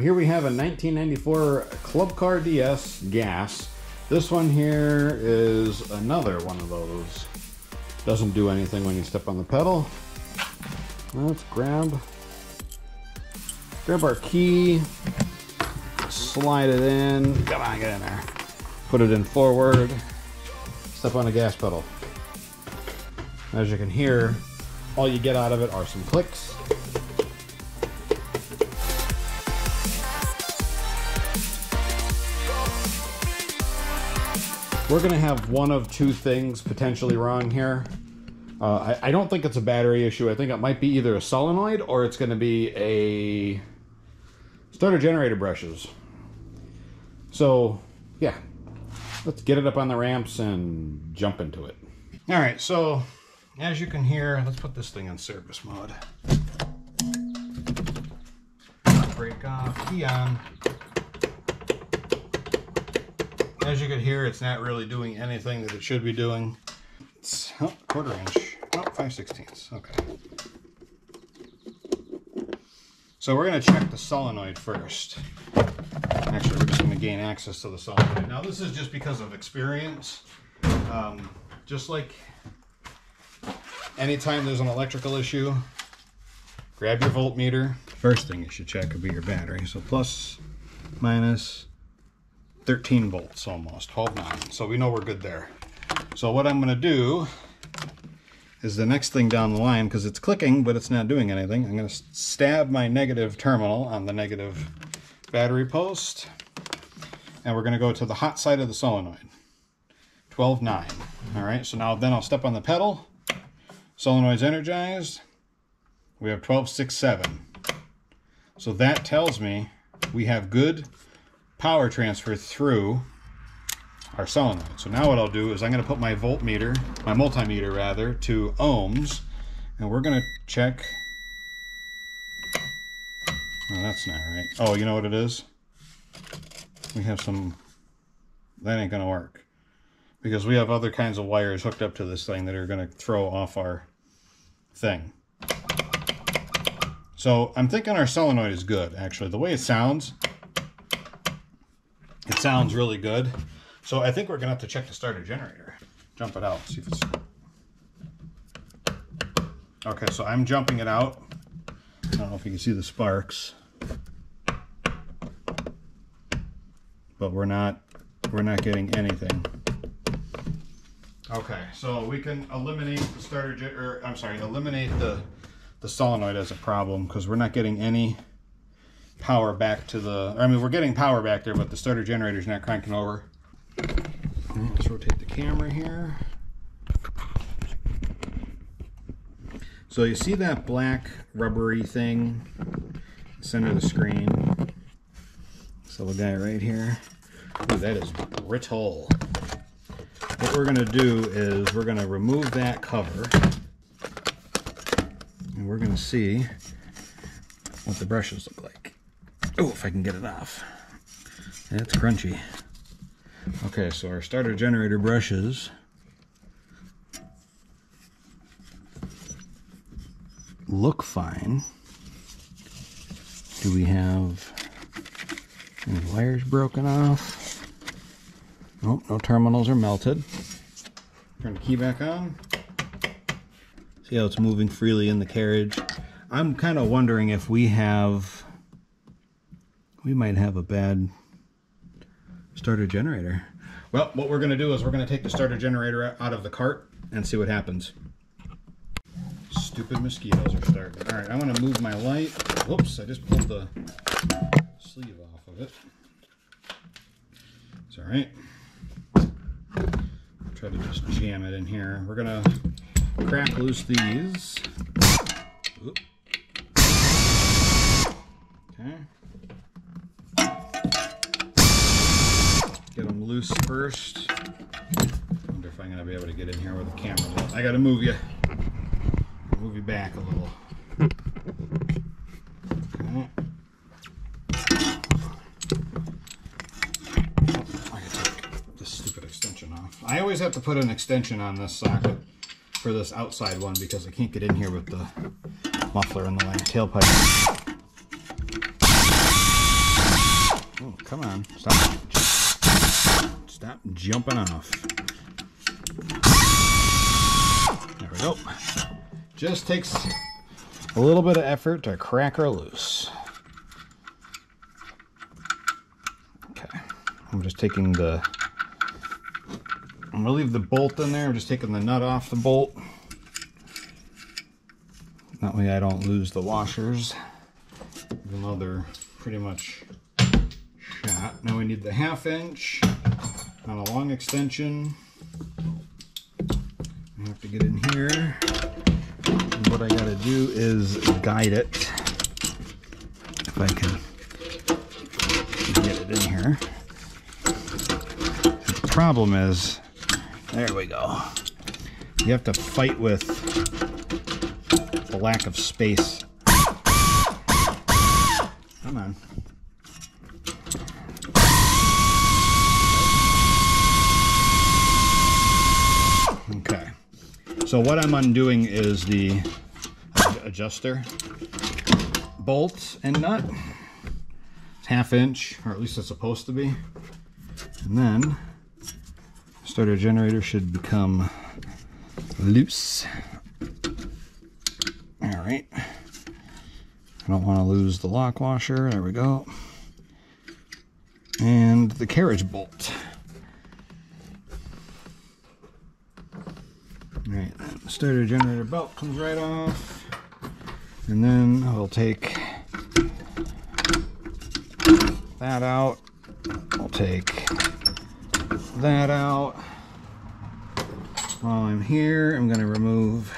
Here we have a 1994 Club Car DS gas. This one here is another one of those. Doesn't do anything when you step on the pedal. Let's grab our key, slide it in. Come on, get in there. Put it in forward. Step on the gas pedal. As you can hear, all you get out of it are some clicks. We're gonna have one of two things potentially wrong here. I don't think it's a battery issue. I think it might be either a solenoid or it's gonna be a starter generator brushes. So yeah, let's get it up on the ramps and jump into it. All right, so as you can hear, let's put this thing in service mode. Brake off, key on. As you can hear, it's not really doing anything that it should be doing. It's, oh, quarter inch, oh, 5/16, okay. So we're gonna check the solenoid first. Actually, we're just gonna gain access to the solenoid. Now this is just because of experience. Just like anytime there's an electrical issue, grab your voltmeter. First thing you should check would be your battery. So plus, minus, 13 volts almost, hold on. So we know we're good there. So what I'm gonna do is the next thing down the line, because it's clicking, but it's not doing anything. I'm gonna stab my negative terminal on the negative battery post. And we're gonna go to the hot side of the solenoid, 12.9. All right, so now then I'll step on the pedal. Solenoid's energized. We have 12.67. So that tells me we have good power transfer through our solenoid. So now what I'll do is I'm going to put my voltmeter, my multimeter rather, to ohms, and we're going to check. Oh, that's not right. Oh, you know what it is? We have some, that ain't going to work because we have other kinds of wires hooked up to this thing that are going to throw off our thing. So I'm thinking our solenoid is good, actually. The way it sounds, it sounds really good. So I think we're gonna have to check the starter generator. Jump it out, see if it's... Okay, so I'm jumping it out. I don't know if you can see the sparks. But we're not getting anything. Okay, so we can eliminate the eliminate the solenoid as a problem because we're not getting any power back to the, I mean, we're getting power back there, but the starter generator's not cranking over. Let's rotate the camera here. So you see that black rubbery thing, center of the screen. This little guy right here. Ooh, that is brittle. What we're gonna do is we're gonna remove that cover and we're gonna see what the brushes look like. Oh, if I can get it off. That's crunchy. Okay, so our starter generator brushes look fine. Do we have any wires broken off? Nope, no terminals are melted. Turn the key back on. See how it's moving freely in the carriage. I'm kind of wondering if we have... We might have a bad starter generator. Well, what we're gonna do is we're gonna take the starter generator out of the cart and see what happens. Stupid mosquitoes are starting. All right, I'm gonna move my light. Whoops, I just pulled the sleeve off of it. It's all right. I'll try to just jam it in here. We're gonna crack loose these. Oop. Okay. Get them loose first. I wonder if I'm gonna be able to get in here with the camera. I gotta move you. Move you back a little. Okay. I can take this stupid extension off. I always have to put an extension on this socket for this outside one because I can't get in here with the muffler and the tailpipe. Oh, come on. Stop jumping off. There we go. Just takes a little bit of effort to crack her loose. Okay. I'm just taking the... I'm going to leave the bolt in there. I'm just taking the nut off the bolt. That way I don't lose the washers. Even though they're pretty much shot. Now we need the 1/2 inch on a long extension. I have to get in here. And what I got to do is guide it. If I can get it in here. The problem is, there we go. You have to fight with the lack of space. Come on. Okay. So what I'm undoing is the adjuster bolt and nut. It's 1/2 inch, or at least it's supposed to be. And then starter generator should become loose. All right. I don't want to lose the lock washer. There we go. And the carriage bolt. All right, the starter generator belt comes right off. And then I'll take that out. I'll take that out. While I'm here, I'm going to remove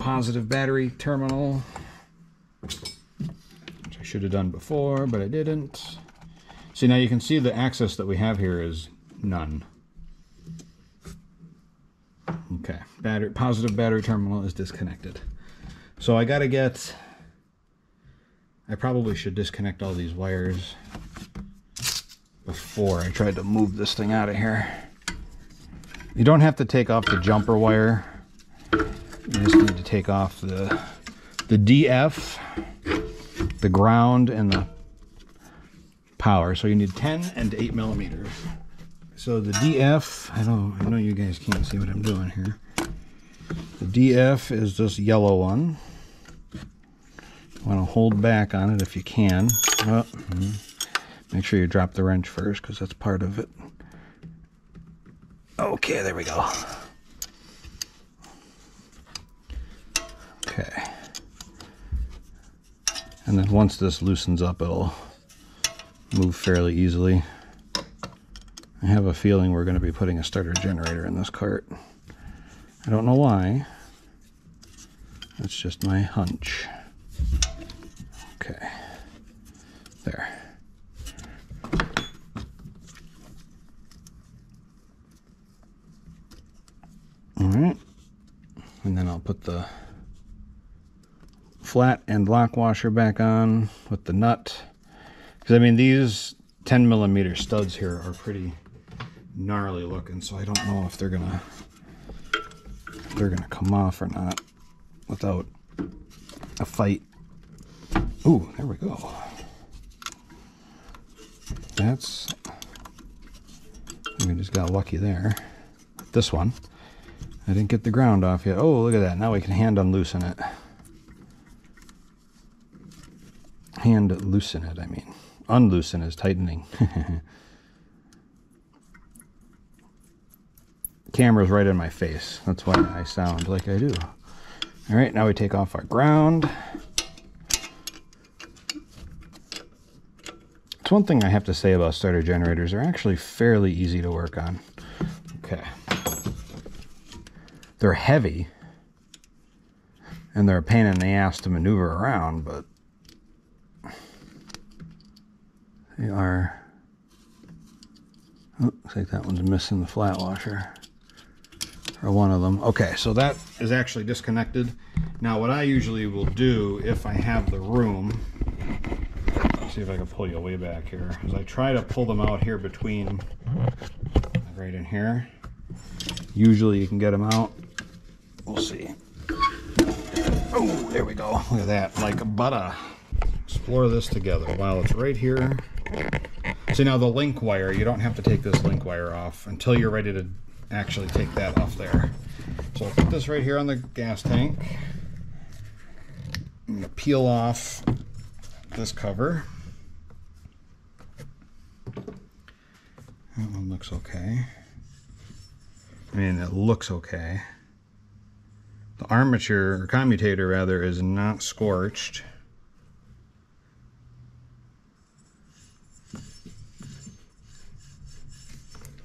positive battery terminal, which I should have done before, but I didn't. See, now you can see the access that we have here is none. Okay, positive battery terminal is disconnected. So I gotta get, I probably should disconnect all these wires before I tried to move this thing out of here. You don't have to take off the jumper wire. You just need to take off the DF, the ground, and the power. So you need 10 and 8 millimeters. So the DF, I know you guys can't see what I'm doing here. The DF is this yellow one. You want to hold back on it if you can. Oh, make sure you drop the wrench first because that's part of it. Okay, there we go. Okay, and then once this loosens up, it'll move fairly easily. I have a feeling we're going to be putting a starter generator in this cart. I don't know why. That's just my hunch. Okay, there. All right, and then I'll put the flat and lock washer back on with the nut, because I mean these 10 millimeter studs here are pretty gnarly looking, so I don't know if they're gonna come off or not without a fight. Ooh, there we go. That's, we just got lucky there. This one, I didn't get the ground off yet. Oh, look at that, now we can hand unloosen it. Hand loosen it, I mean. Unloosen is tightening. Camera's right in my face. That's why I sound like I do. All right, now we take off our ground. It's one thing I have to say about starter generators. They're actually fairly easy to work on. Okay. They're heavy, and they're a pain in the ass to maneuver around, but they are, oh, looks like that one's missing the flat washer, or one of them. Okay, so that is actually disconnected. Now what I usually will do if I have the room, let's see if I can pull you way back here, is I try to pull them out here between, right in here. Usually you can get them out. We'll see. Oh, there we go. Look at that, like butter. explore this together while it's right here. So now the link wire, you don't have to take this link wire off until you're ready to actually take that off there. So I'll put this right here on the gas tank. I'm going to peel off this cover. That one looks okay. I mean, it looks okay. The armature, or commutator rather, is not scorched.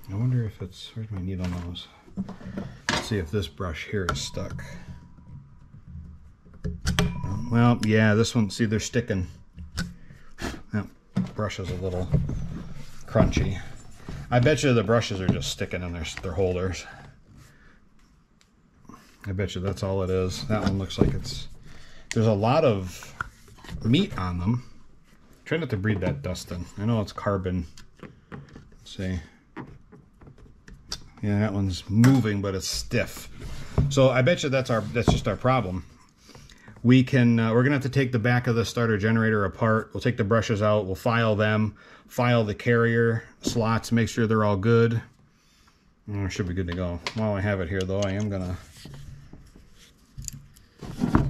I wonder if it's, where's my needle nose? Let's see if this brush here is stuck. Well, yeah, this one, see, they're sticking. That brush is a little crunchy. I bet you the brushes are just sticking in their holders. I bet you that's all it is. That one looks like it's, there's a lot of meat on them. Try not to breathe that dust in. I know it's carbon. Let's see. Yeah, that one's moving, but it's stiff. So I bet you that's just our problem. We can, we're gonna have to take the back of the starter generator apart. We'll take the brushes out, we'll file them, file the carrier slots, make sure they're all good. Should be good to go. While I have it here though, I am gonna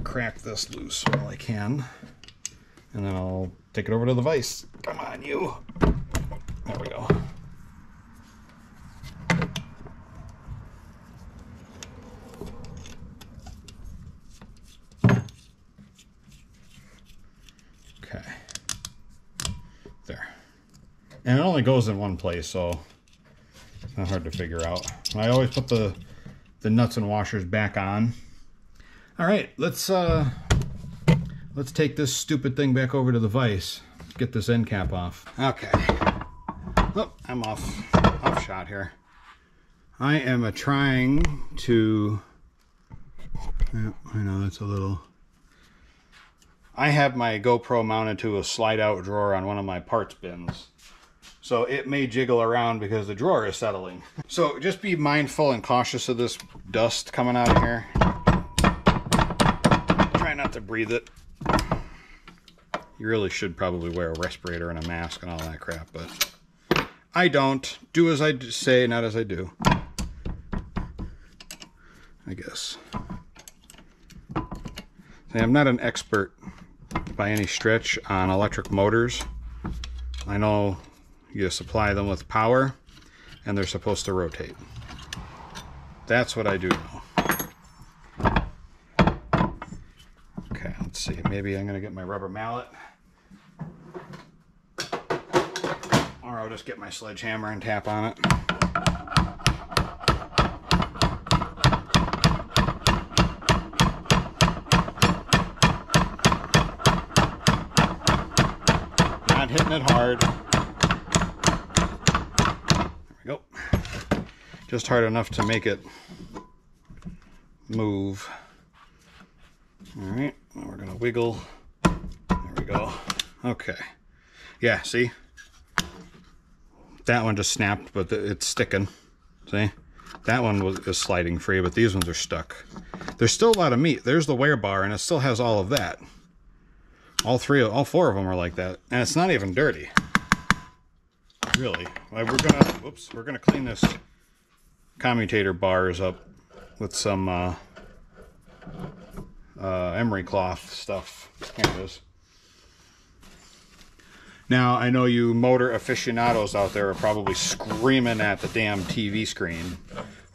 crack this loose while I can, and then I'll take it over to the vise. Come on, you. There we go. Okay. There. And it only goes in one place, so it's not hard to figure out. I always put the nuts and washers back on. All right, let's take this stupid thing back over to the vise. Get this end cap off. Okay. Oh, I'm off shot here. I am trying to. Yeah, I know that's a little. I have my GoPro mounted to a slide-out drawer on one of my parts bins, so it may jiggle around because the drawer is settling. So just be mindful and cautious of this dust coming out of here. Not to breathe it. You really should probably wear a respirator and a mask and all that crap, but I don't. Do as I say, not as I do, I guess. See, I'm not an expert by any stretch on electric motors. I know you supply them with power and they're supposed to rotate. That's what I do know. See, maybe I'm gonna get my rubber mallet, or I'll just get my sledgehammer and tap on it. Not hitting it hard. There we go. Just hard enough to make it move. All right, now we're gonna wiggle. There we go. Okay. Yeah, see? That one just snapped, but it's sticking. See? That one is sliding free, but these ones are stuck. There's still a lot of meat. There's the wear bar, and it still has all of that. All four of them are like that, and it's not even dirty. Really. We're gonna clean this commutator bars up with some emery cloth stuff. Here it is. Now, I know you motor aficionados out there are probably screaming at the damn TV screen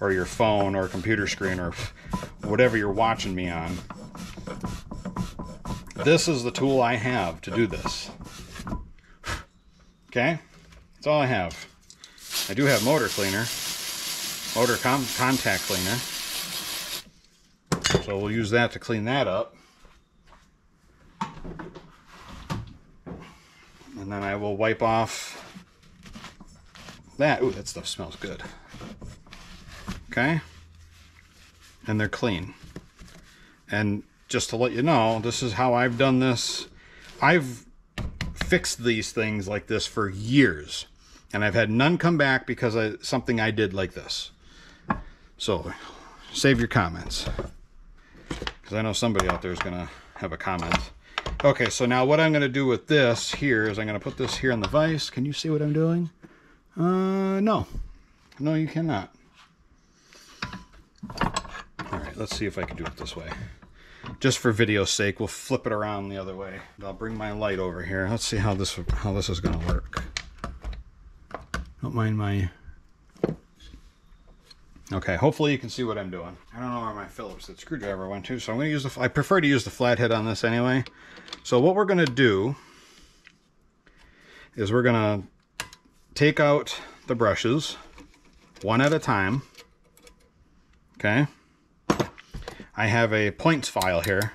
or your phone or computer screen or whatever you're watching me on. This is the tool I have to do this. Okay? That's all I have. I do have motor cleaner, motor contact cleaner. So we'll use that to clean that up. And then I will wipe off that. Ooh, that stuff smells good. Okay. And they're clean. And just to let you know, this is how I've done this. I've fixed these things like this for years. And I've had none come back because of something I did like this. So, save your comments. I know somebody out there is going to have a comment. Okay, so now what I'm going to do with this here is I'm going to put this here in the vise. Can you see what I'm doing? No. No, you cannot. All right, let's see if I can do it this way. Just for video's sake, we'll flip it around the other way. I'll bring my light over here. Let's see how this is going to work. Don't mind my... Okay, hopefully you can see what I'm doing. I don't know where my Phillips that screwdriver went to, so I'm going to use the... I prefer to use the flathead on this anyway. So what we're going to do is we're going to take out the brushes one at a time. Okay. I have a points file here.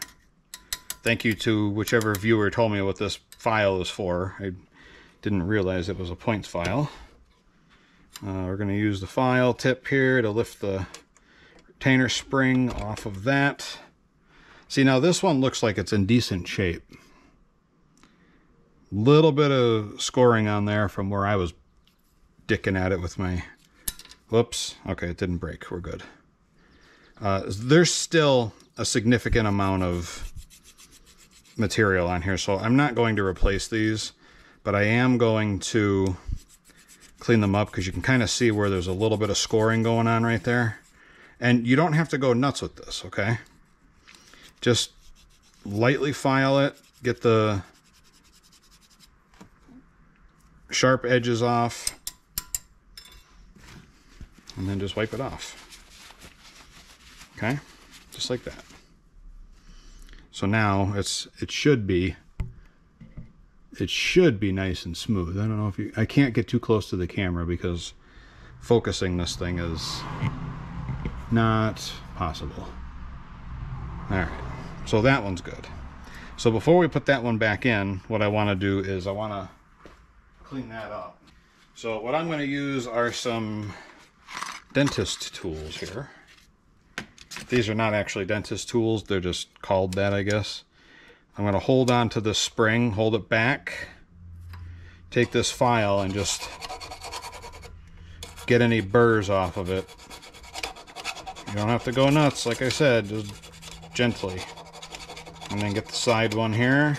Thank you to whichever viewer told me what this file is for. I didn't realize it was a points file. We're going to use the file tip here to lift the retainer spring off of that. See, now this one looks like it's in decent shape. Little bit of scoring on there from where I was dicking at it with my... Whoops. Okay, it didn't break. We're good. There's still a significant amount of material on here, so I'm not going to replace these, but I am going to clean them up because you can kind of see where there's a little bit of scoring going on right there. And you don't have to go nuts with this, okay? Just lightly file it, get the sharp edges off, and then just wipe it off. Okay, just like that. So now it should be nice and smooth. I don't know if you... I can't get too close to the camera because focusing this thing is not possible. All right, so that one's good. So before we put that one back in, what I want to do is I want to clean that up. So what I'm going to use are some dentist tools here. These are not actually dentist tools, they're just called that, I guess. I'm going to hold on to this spring, hold it back, take this file and just get any burrs off of it. You don't have to go nuts, like I said, just gently. And then get the side one here.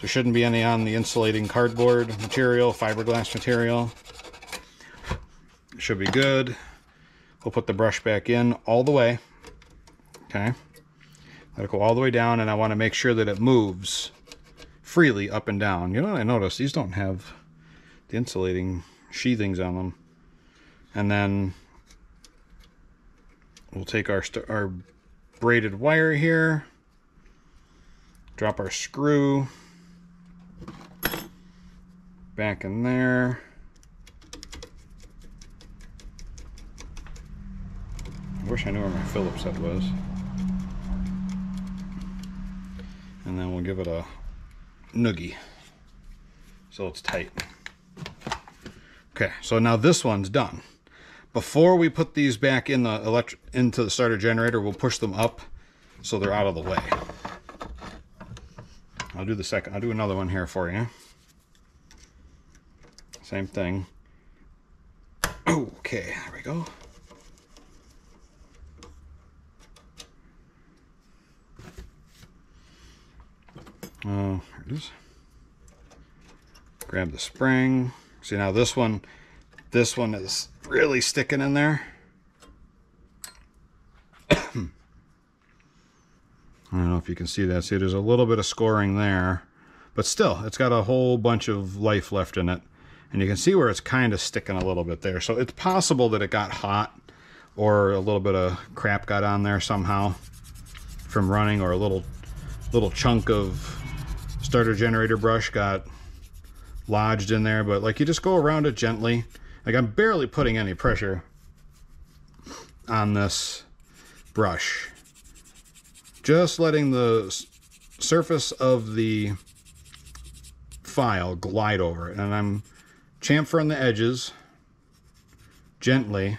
There shouldn't be any on the insulating cardboard material, fiberglass material. It should be good. We'll put the brush back in all the way. Okay, let it go all the way down, and I want to make sure that it moves freely up and down. You know what I noticed? These don't have the insulating sheathings on them. And then we'll take our braided wire here, drop our screw back in there. I wish I knew where my Phillips head was. And then we'll give it a noogie so it's tight. Okay, so now this one's done. Before we put these back in the into the starter generator, we'll push them up so they're out of the way. I'll do another one here for you. Same thing. Okay, there we go. Oh, here it is. Grab the spring. See, now this one is really sticking in there. I don't know if you can see that. See, there's a little bit of scoring there, but still, it's got a whole bunch of life left in it. And you can see where it's kind of sticking a little bit there. So it's possible that it got hot or a little bit of crap got on there somehow from running, or a little chunk of starter generator brush got lodged in there. But like, you just go around it gently. Like, I'm barely putting any pressure on this brush, just letting the surface of the file glide over it. And I'm chamfering the edges gently.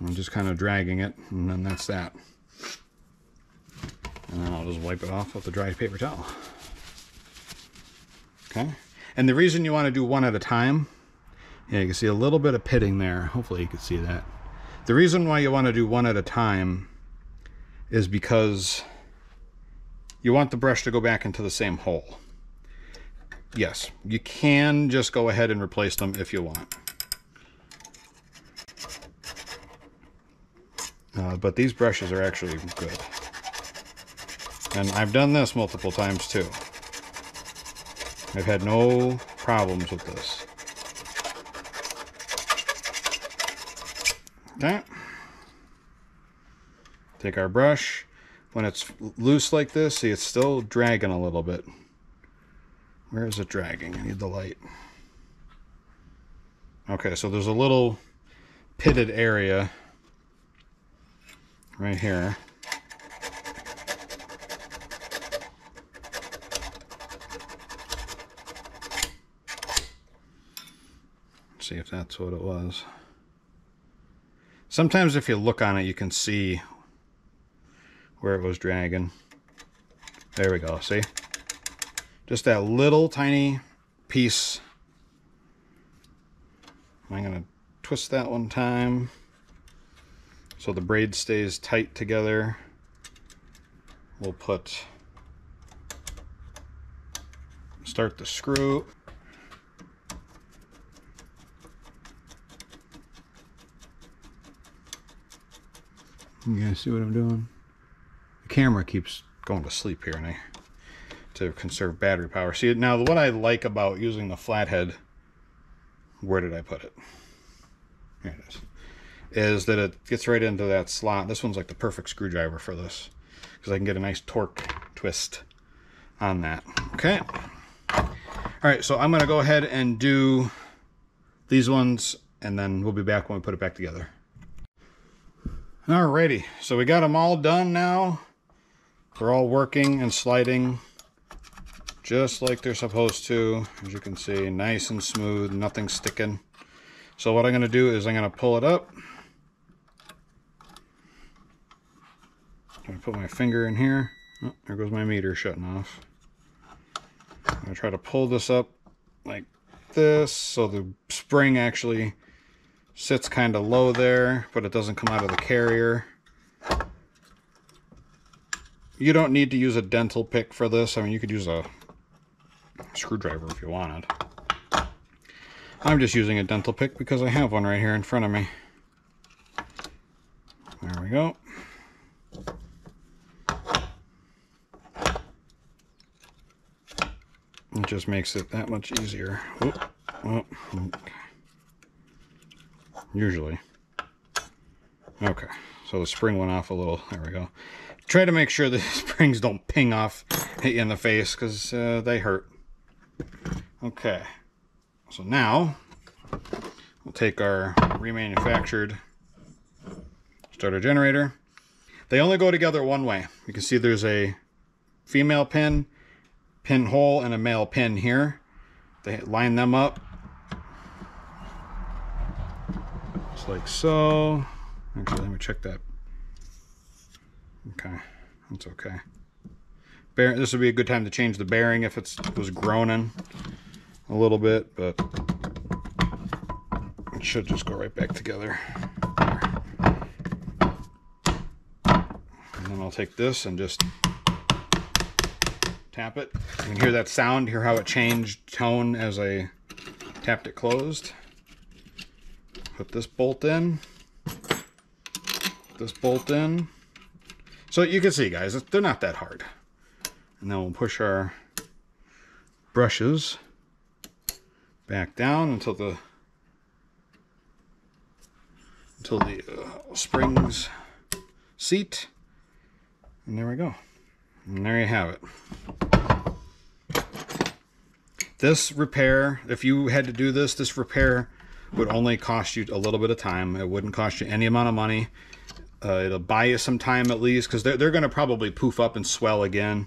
I'm just kind of dragging it, and then that's that. And then I'll just wipe it off with a dry paper towel. Okay. And the reason you want to do one at a time, yeah, you can see a little bit of pitting there. Hopefully you can see that. The reason why you want to do one at a time is because you want the brush to go back into the same hole. Yes, you can just go ahead and replace them if you want. But these brushes are actually good. And I've done this multiple times too. I've had no problems with this. Okay. Take our brush. When it's loose like this, see, it's still dragging a little bit. Where is it dragging? I need the light. Okay, so there's a little pitted area right here. Let's see if that's what it was. Sometimes if you look on it, you can see where it was dragging. There we go, see? Just that little tiny piece. I'm gonna twist that one time so the braid stays tight together. We'll start the screw. You guys see what I'm doing? The camera keeps going to sleep here, and to conserve battery power. See, now what I like about using the flathead, where did I put it? Here it is that it gets right into that slot. This one's like the perfect screwdriver for this because I can get a nice torque twist on that. Okay. All right, so I'm going to go ahead and do these ones, and then we'll be back when we put it back together. Alrighty, so we got them all done now. They're all working and sliding just like they're supposed to, as you can see, nice and smooth, nothing sticking. So what I'm going to do is I'm going to pull it up. I'm going to put my finger in here. Oh, there goes my meter shutting off. I'm going to try to pull this up like this, so the spring actually sits kind of low there, but it doesn't come out of the carrier. You don't need to use a dental pick for this. I mean, you could use a screwdriver if you wanted. I'm just using a dental pick because I have one right here in front of me. There we go. It just makes it that much easier. Oop, oop, okay. Usually. Okay, so the spring went off a little. There we go. Try to make sure the springs don't ping off, hit you in the face, because they hurt. Okay, so now we'll take our remanufactured starter generator. They only go together one way. You can see there's a female pin, pinhole, and a male pin here. They line them up. Just like so. Actually, let me check that. Okay, that's okay. This would be a good time to change the bearing if it was groaning a little bit, but it should just go right back together. There. And then I'll take this and just tap it. You can hear that sound, hear how it changed tone as I tapped it closed. Put this bolt in. Put this bolt in. So you can see, guys, they're not that hard. And then we'll push our brushes back down until the springs seat. And there we go. And there you have it. This repair, if you had to do this, this repair would only cost you a little bit of time. It wouldn't cost you any amount of money. It'll buy you some time at least, because they're going to probably poof up and swell again.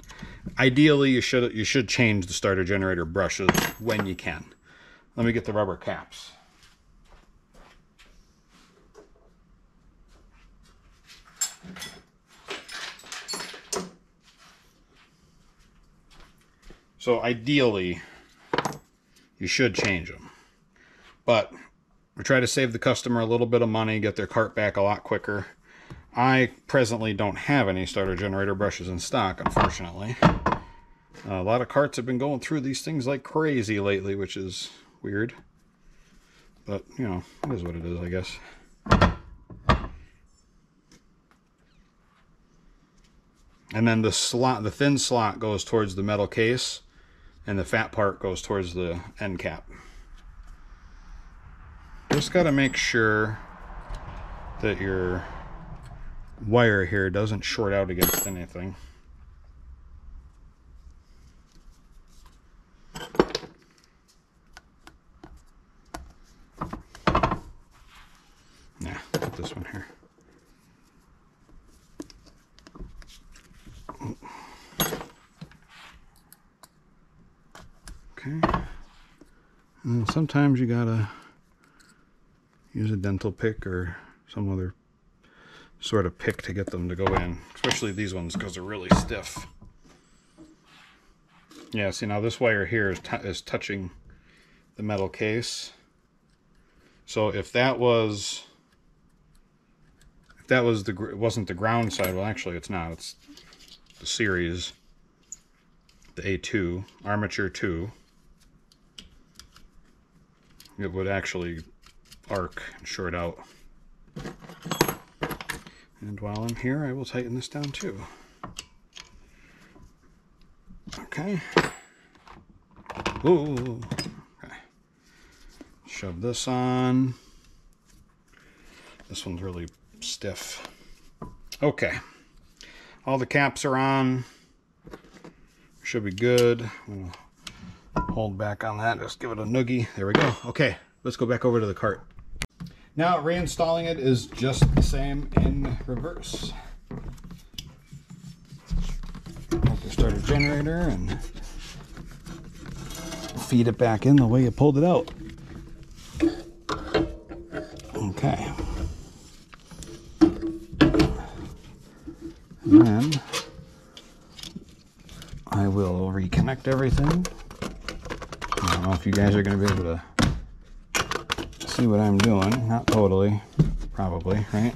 Ideally, you should change the starter generator brushes when you can. Let me get the rubber caps. So ideally, you should change them, but we try to save the customer a little bit of money, get their cart back a lot quicker. I presently don't have any starter generator brushes in stock, unfortunately. A lot of carts have been going through these things like crazy lately, which is weird. But, you know, it is what it is, I guess. And then the slot, the thin slot goes towards the metal case, and the fat part goes towards the end cap. Just got to make sure that your wire here doesn't short out against anything. Yeah, put this one here. Okay. And sometimes you gotta use a dental pick or some other sort of pick to get them to go in, especially these ones because they're really stiff. Yeah, see, now this wire here is touching the metal case. So if that was wasn't the ground side, well, actually it's not, it's the series, the A2 armature 2, it would actually arc and short out. And while I'm here, I will tighten this down too. Okay. Ooh. Okay. Shove this on. This one's really stiff. Okay. All the caps are on. Should be good. We'll hold back on that. Just give it a noogie. There we go. Okay. Let's go back over to the cart. Now reinstalling it is just the same in reverse. Take your starter generator and feed it back in the way you pulled it out. Okay. And then I will reconnect everything. I don't know if you guys are going to be able to see what I'm doing. Not totally, probably, right?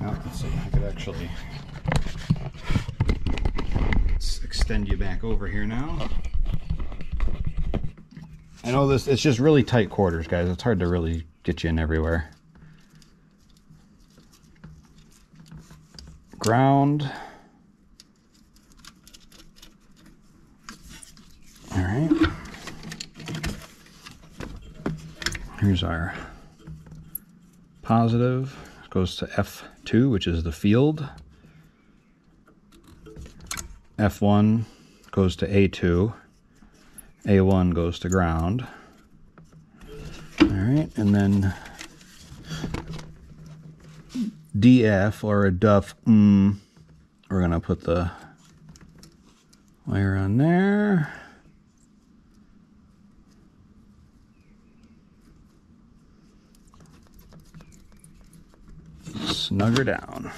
Well, let's see, I could actually extend you back over here now. I know this, it's just really tight quarters, guys. It's hard to really get you in everywhere. Ground. All right. Here's our positive. This goes to F2, which is the field. F1 goes to A2. A1 goes to ground. All right, and then DF, or a duff, we're gonna put the wire on there. Snug her down.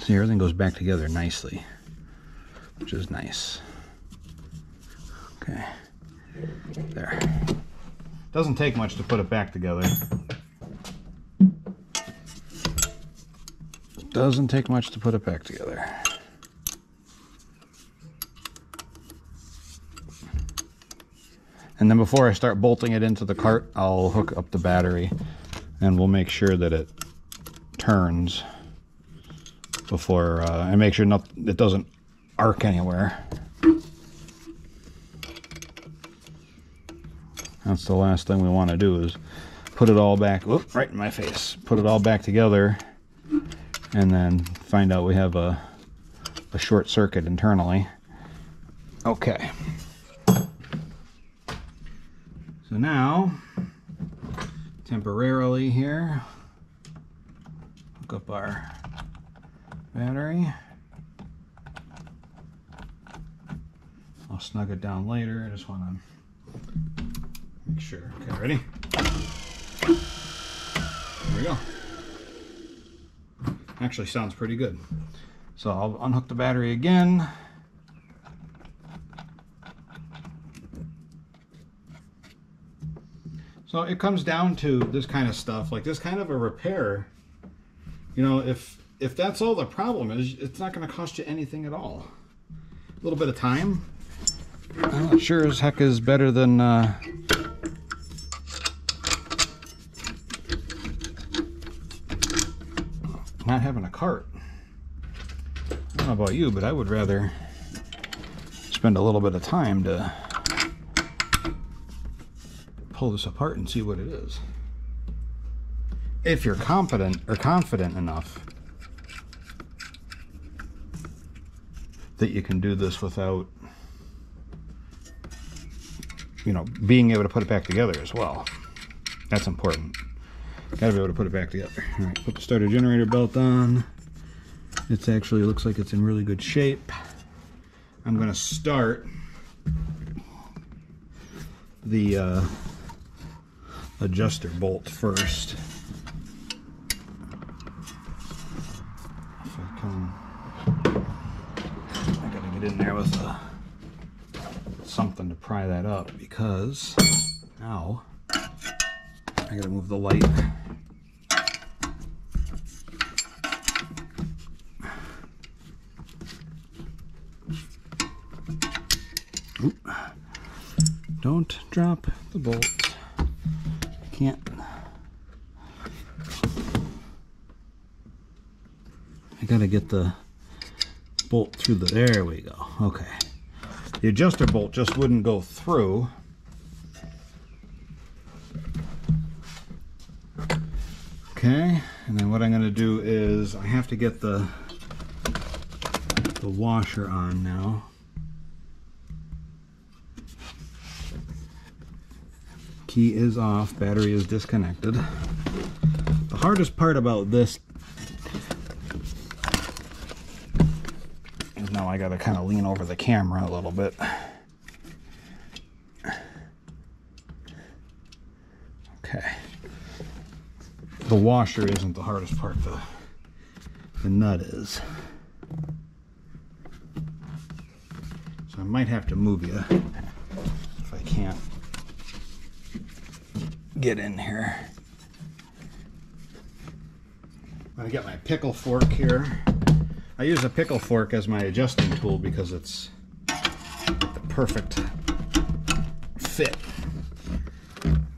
See, everything goes back together nicely, which is nice. Okay, there. Doesn't take much to put it back together. Doesn't take much to put it back together. And then before I start bolting it into the cart, I'll hook up the battery. And we'll make sure that it turns before, and make sure it doesn't arc anywhere. That's the last thing we want to do, is put it all back, whoop, right in my face, put it all back together and then find out we have a short circuit internally. Okay. So now, temporarily here, hook up our battery. I'll snug it down later. I just want to make sure. Okay, ready? There we go. Actually sounds pretty good. So I'll unhook the battery again. So it comes down to this kind of stuff, like this kind of a repair. You know, if that's all the problem is, it's not going to cost you anything at all. A little bit of time. Well, it sure as heck is better than not having a cart. I don't know about you, but I would rather spend a little bit of time to pull this apart and see what it is. If you're competent or confident enough that you can do this without, you know, being able to put it back together as well. That's important. Gotta be able to put it back together. All right, put the starter generator belt on. It actually looks like it's in really good shape. I'm gonna start the adjuster bolt first. If I can, I gotta get in there with something to pry that up, because now I gotta move the light. Oop. Don't drop the bolt. Can't. I gotta get the bolt through the, there we go, okay. The adjuster bolt just wouldn't go through. Okay, and then what I'm gonna do is I have to get the washer on now. Key is off, battery is disconnected. The hardest part about this is now I gotta kind of lean over the camera a little bit. Okay. The washer isn't the hardest part, the nut is. So I might have to move you if I can't get in here. I'm gonna get my pickle fork here. I use a pickle fork as my adjusting tool because it's the perfect fit.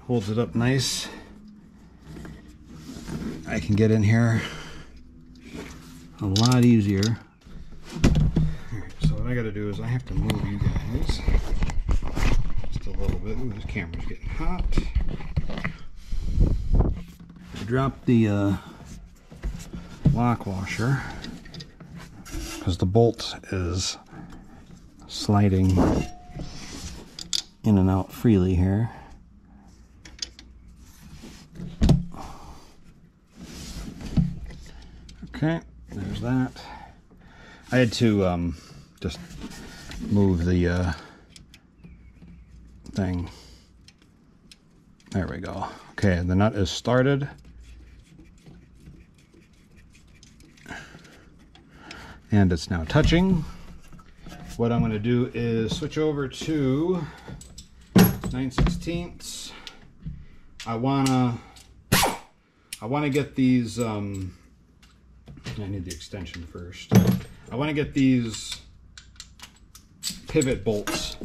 Holds it up nice. I can get in here a lot easier. All right, so what I gotta do is I have to move you guys just a little bit. Ooh, this camera's getting hot. Drop the lock washer because the bolt is sliding in and out freely here. Okay, there's that. I had to just move the thing. There we go. Okay, the nut is started. And it's now touching. What I'm going to do is switch over to 9/16. I wanna get these. I need the extension first. I want to get these pivot bolts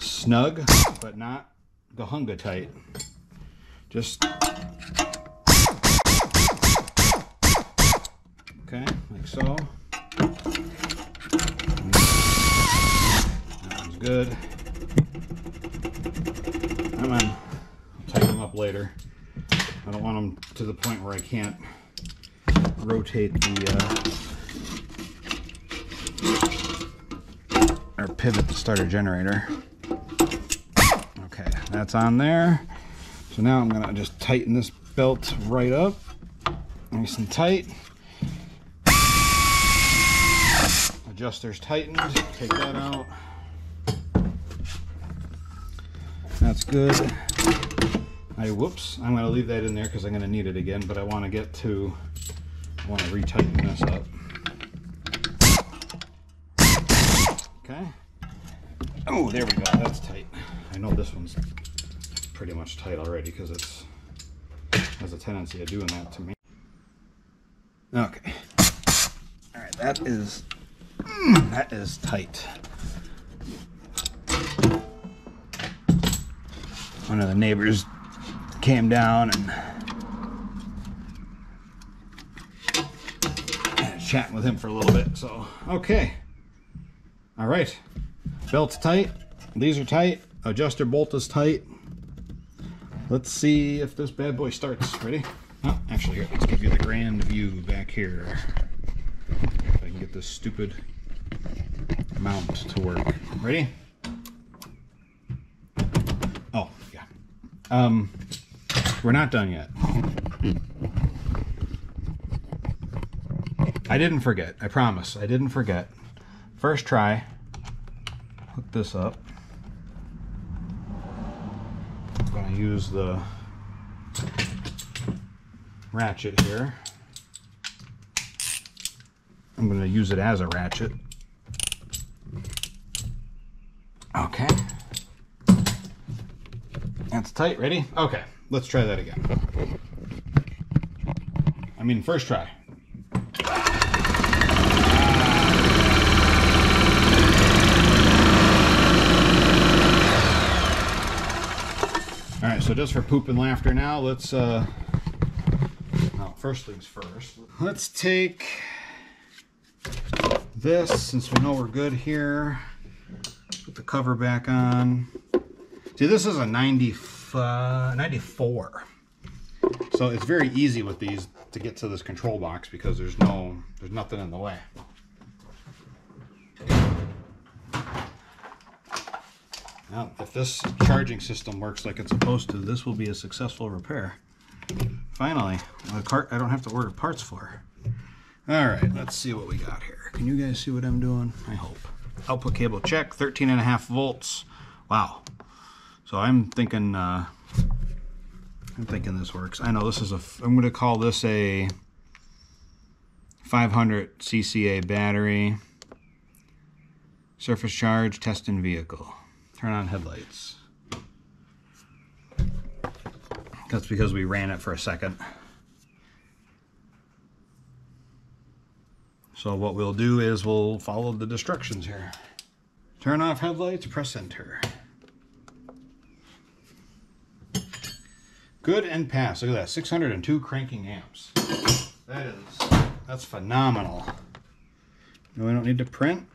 snug, but not gahunga tight. Just okay, like so. Good. Come on. I'll tighten them up later. I don't want them to the point where I can't rotate the or pivot the starter generator. Okay, that's on there. So now I'm gonna just tighten this belt right up, nice and tight. Adjusters tightened. Take that out. That's good. Whoops, I'm gonna leave that in there because I'm gonna need it again, but I wanna retighten this up. Okay. Oh, there we go, that's tight. I know this one's pretty much tight already because it has a tendency of doing that to me. Okay. All right, that is tight. One of the neighbors came down and had a chat with him for a little bit. So, okay. All right. Belt's tight. These are tight. Adjuster bolt is tight. Let's see if this bad boy starts. Ready? Oh, actually, here, let's give you the grand view back here. If I can get this stupid mount to work. Ready? Oh, yeah. We're not done yet. I didn't forget. I promise. I didn't forget. First try. Hook this up. I'm going to use the ratchet here. I'm going to use it as a ratchet. Okay. That's tight. Ready? Okay. Let's try that again. I mean, first try. All right, so just for poop and laughter now, let's, first things first. Let's take this, since we know we're good here, put the cover back on. See, this is a 94, so it's very easy with these to get to this control box because there's nothing in the way. Now, if this charging system works like it's supposed to, this will be a successful repair. Finally, a cart I don't have to order parts for. All right, let's see what we got here. Can you guys see what I'm doing? I hope. Output cable check, 13.5 volts. Wow. So I'm thinking this works. I know this is a, I'm going to call this a 500 CCA battery. Surface charge, test in vehicle. Turn on headlights. That's because we ran it for a second. So what we'll do is we'll follow the instructions here. Turn off headlights, press enter. Good and pass. Look at that, 602 cranking amps. That's phenomenal. No, we don't need to print.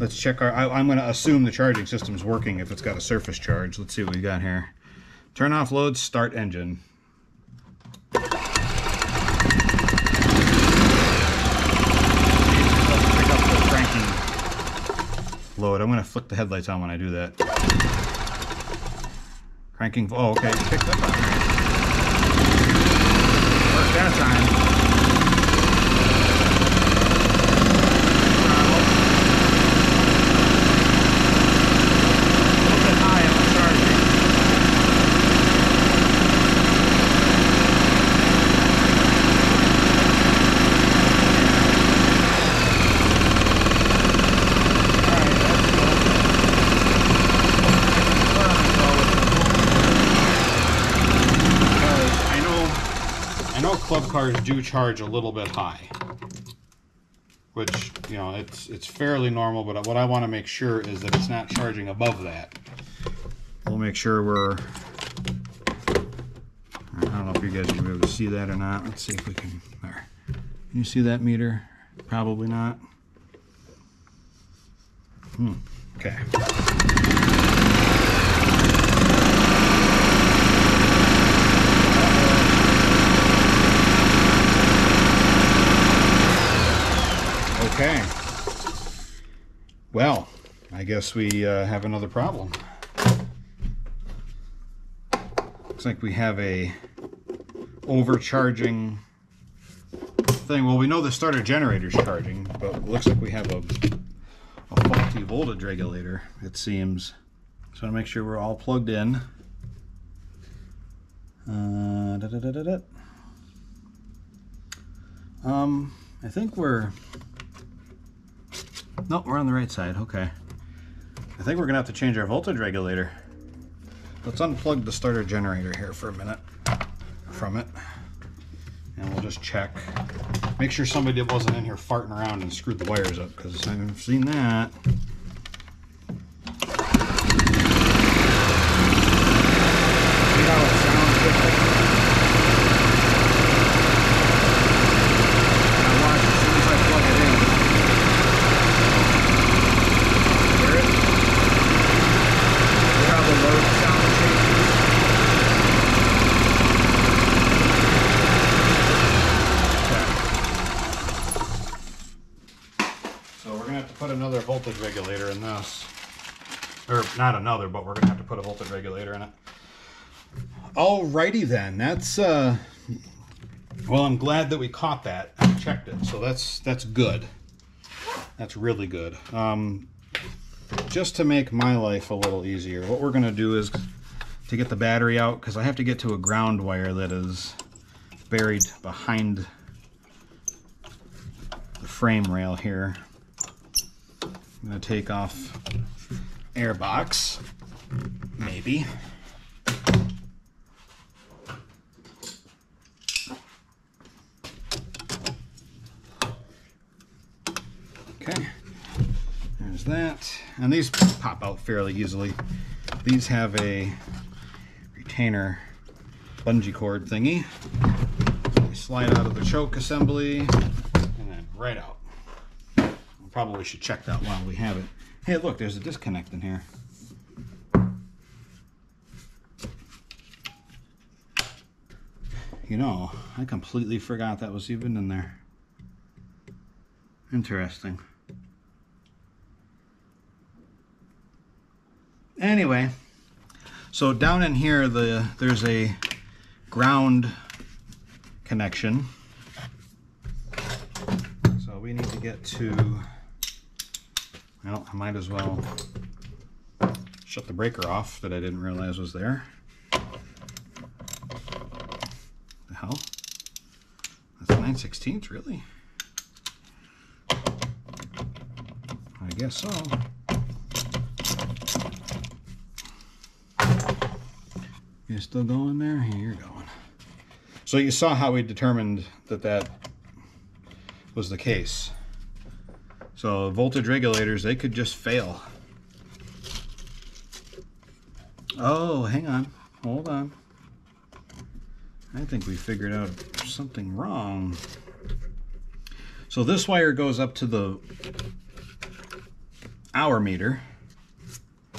Let's check our, I'm gonna assume the charging system's working if it's got a surface charge. Let's see what we got here. Turn off loads, start engine. Load. I'm going to flick the headlights on when I do that. Cranking. Oh, okay. Picked up on it. Worked that time. Club cars do charge a little bit high, which, you know, it's fairly normal, but what I want to make sure is that it's not charging above that. We'll make sure we're, I don't know if you guys can be able to see that or not. Let's see if we can, there. Can you see that meter? Probably not. Okay. Okay, well, I guess we have another problem. Looks like we have a overcharging thing. Well, we know the starter generator's charging, but it looks like we have a faulty voltage regulator, it seems. Just want to make sure we're all plugged in. I think we're... Nope, we're on the right side. Okay. I think we're going to have to change our voltage regulator. Let's unplug the starter generator here for a minute from it, and we'll just check. Make sure somebody wasn't in here farting around and screwed the wires up, because I've seen that. Voltage regulator in this, or not another, but we're gonna have to put a voltage regulator in it. Alrighty then, that's well, I'm glad that we caught that and checked it, so that's good. That's really good. Just to make my life a little easier, what we're gonna do is to get the battery out, because I have to get to a ground wire that is buried behind the frame rail here. I'm going to take off air box, maybe. Okay, there's that. And these pop out fairly easily. These have a retainer bungee cord thingy. They slide out of the choke assembly and then right out. Probably should check that while we have it. Hey, look, there's a disconnect in here. You know, I completely forgot that was even in there. Interesting. Anyway, so down in here, there's a ground connection. So we need to get to... Well, I might as well shut the breaker off that I didn't realize was there. The hell? That's 9/16, really? I guess so. You're still going there? Here, you're going. So you saw how we determined that that was the case. So voltage regulators, they could just fail. Oh, hang on. Hold on. I think we figured out something wrong. So this wire goes up to the hour meter. I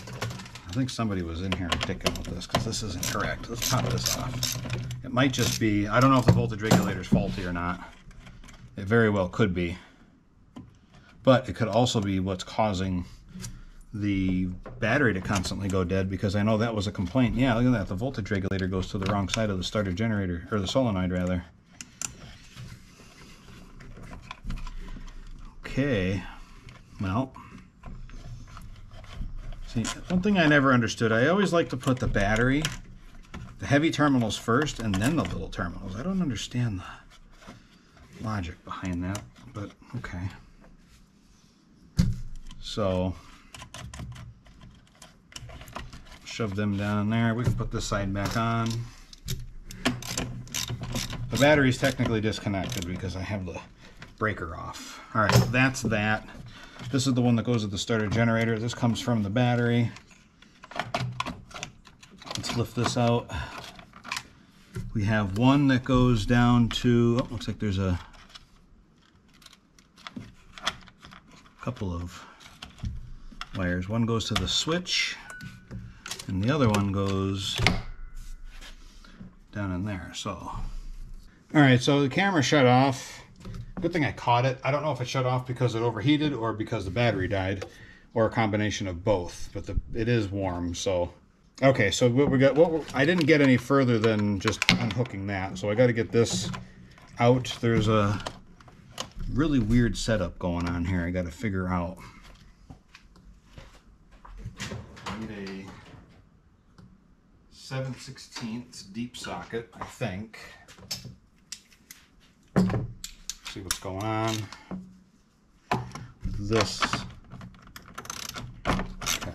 think somebody was in here picking with this, because this isn't correct. Let's pop this off. It might just be, I don't know if the voltage regulator is faulty or not. It very well could be. But it could also be what's causing the battery to constantly go dead, because I know that was a complaint. Yeah, look at that. The voltage regulator goes to the wrong side of the starter generator, or the solenoid, rather. Okay. Well. See, one thing I never understood, I always like to put the battery, the heavy terminals first, and then the little terminals. I don't understand the logic behind that, but okay. So, shove them down there. We can put this side back on. The battery's technically disconnected because I have the breaker off. All right, so that's that. This is the one that goes to the starter generator. This comes from the battery. Let's lift this out. We have one that goes down to, oh, looks like there's a couple of wires. One goes to the switch, and the other one goes down in there. So, all right, so the camera shut off. Good thing I caught it. I don't know if it shut off because it overheated or because the battery died, or a combination of both, but it is warm, so. Okay, so what we got, I didn't get any further than just unhooking that, so I gotta get this out. There's a really weird setup going on here I gotta figure out. Need a 7/16 deep socket, I think. See what's going on with this. Okay.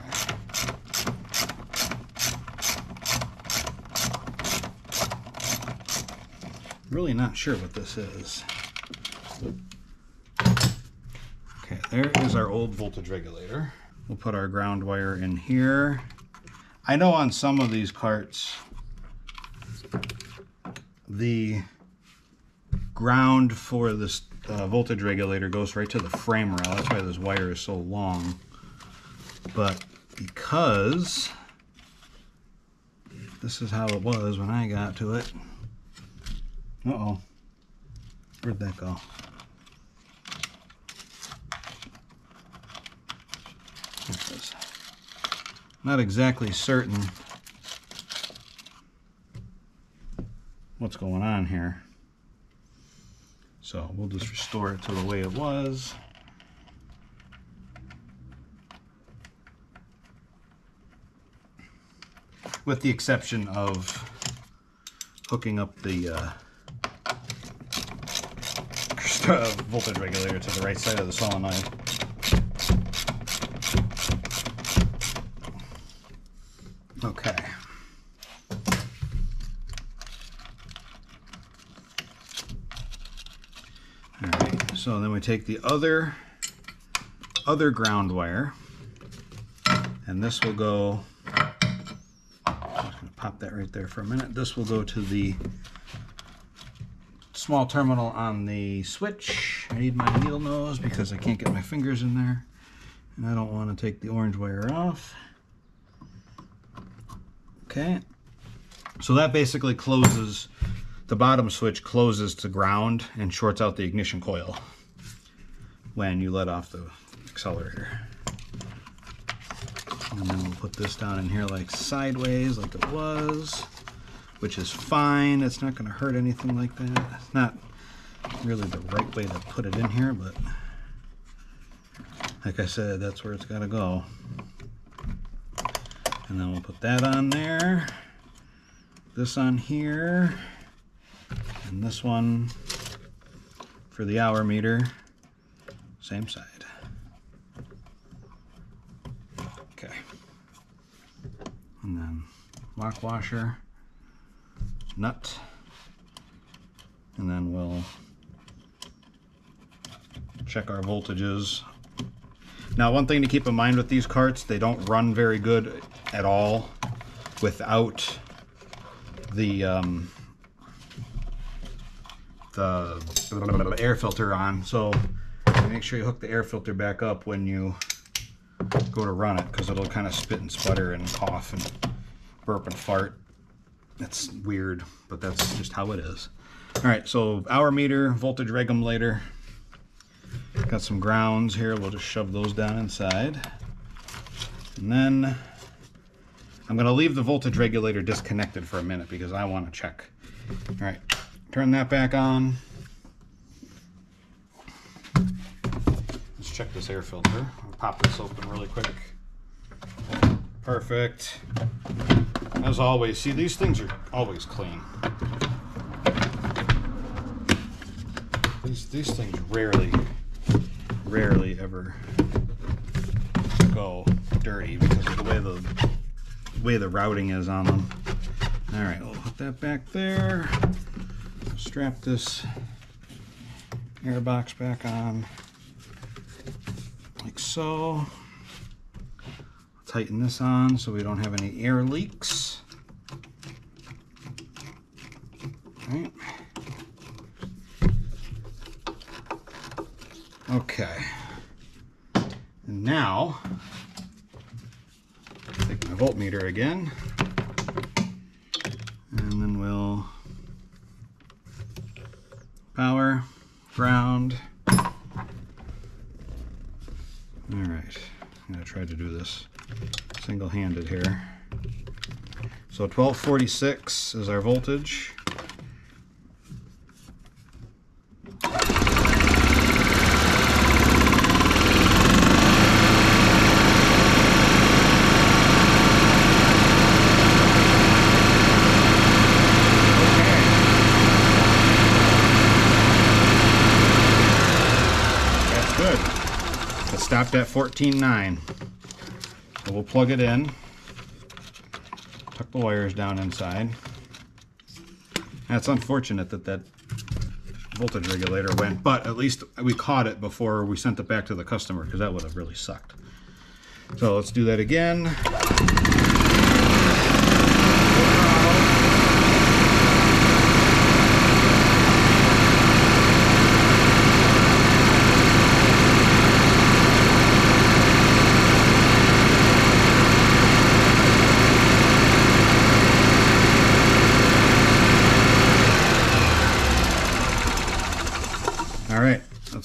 really not sure what this is. Okay, there is our old voltage regulator. We'll put our ground wire in here. I know on some of these carts, the ground for this voltage regulator goes right to the frame rail. That's why this wire is so long. But because this is how it was when I got to it. Uh-oh. Where'd that go? There it is. Not exactly certain what's going on here. So we'll just restore it to the way it was. With the exception of hooking up the voltage regulator to the right side of the solenoid. Okay. All right. So then we take the other ground wire, and this will go. Pop that right there for a minute. This will go to the small terminal on the switch. I need my needle nose because I can't get my fingers in there, and I don't want to take the orange wire off. Okay, so that basically closes, the bottom switch closes to ground and shorts out the ignition coil when you let off the accelerator. And then we'll put this down in here like sideways, like it was, which is fine. It's not going to hurt anything like that. It's not really the right way to put it in here, but like I said, that's where it's got to go. And then we'll put that on there, this on here, and this one for the hour meter, same side. And then lock washer, nut, and then we'll check our voltages. Now, one thing to keep in mind with these carts, they don't run very good at all without the the air filter on. So make sure you hook the air filter back up when you go to run it, because it'll kind of spit and sputter and cough and burp and fart. It's weird, but that's just how it is. All right, so hour meter, voltage regulator. Got some grounds here. We'll just shove those down inside. And then I'm going to leave the voltage regulator disconnected for a minute because I want to check. All right, turn that back on. Let's check this air filter. Pop this open really quick. Perfect. As always, see, these things are always clean. These things rarely ever go dirty because of the way the routing is on them. All right, we'll put that back there. Strap this air box back on. Like so. Tighten this on so we don't have any air leaks. All right. Okay. And now, take my voltmeter again, and then we'll power, ground. All right, I'm going to try to do this single-handed here. So 1246 is our voltage. Stopped at 14.9. So we'll plug it in, tuck the wires down inside. That's unfortunate that voltage regulator went, but at least we caught it before we sent it back to the customer, because that would have really sucked. So let's do that again.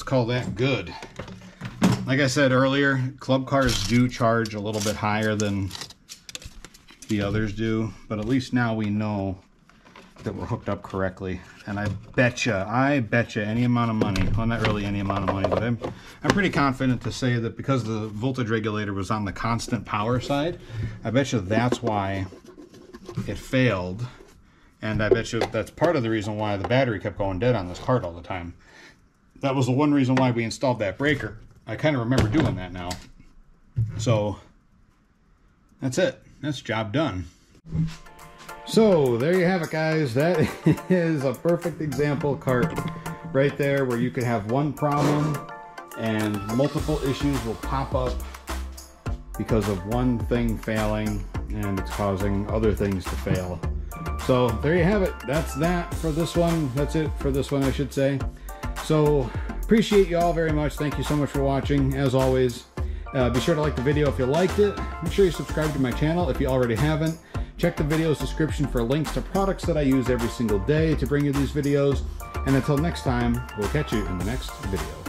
Call that good. Like I said earlier, Club Cars do charge a little bit higher than the others do, but at least now we know that we're hooked up correctly. And I betcha any amount of money, well, not really any amount of money, but I'm pretty confident to say that because the voltage regulator was on the constant power side, I betcha that's why it failed. And I betcha that's part of the reason why the battery kept going dead on this cart all the time. That was the one reason why we installed that breaker. I kind of remember doing that now. So that's it. That's job done. So there you have it, guys. That is a perfect example cart right there, where you could have one problem and multiple issues will pop up because of one thing failing, and it's causing other things to fail. So there you have it. That's that for this one. That's it for this one, I should say. So appreciate you all very much. Thank you so much for watching. As always, be sure to like the video if you liked it. Make sure you subscribe to my channel if you already haven't. Check the video's description for links to products that I use every single day to bring you these videos. And until next time, we'll catch you in the next video.